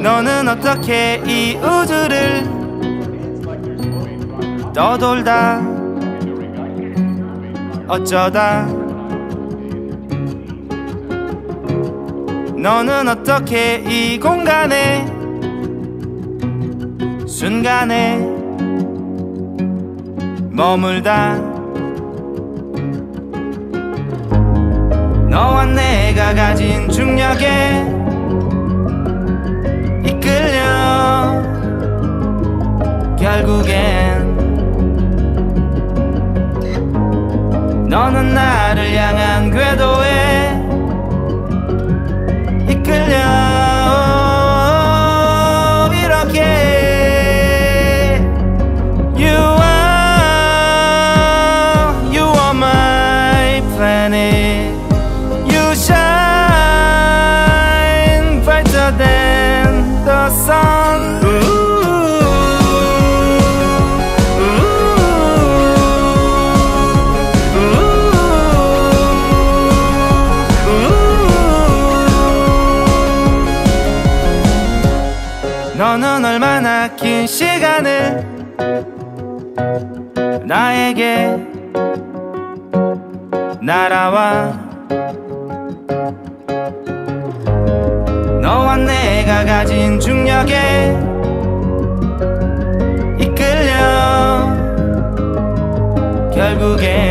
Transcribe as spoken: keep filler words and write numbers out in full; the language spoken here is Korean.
너는 어떻게 이 우주를 떠돌다 어쩌다 너는 어떻게 이 공간에 순간에 머물다 너와 내가 가진 중력에 이끌려 결국엔 너는 나를 향한 궤도에 이끌려 이렇게 You are, you are my planet You shine brighter than the sun 너는 얼마나 긴 시간을 나에게 날아와 너와 내가 가진 중력에 이끌려 결국엔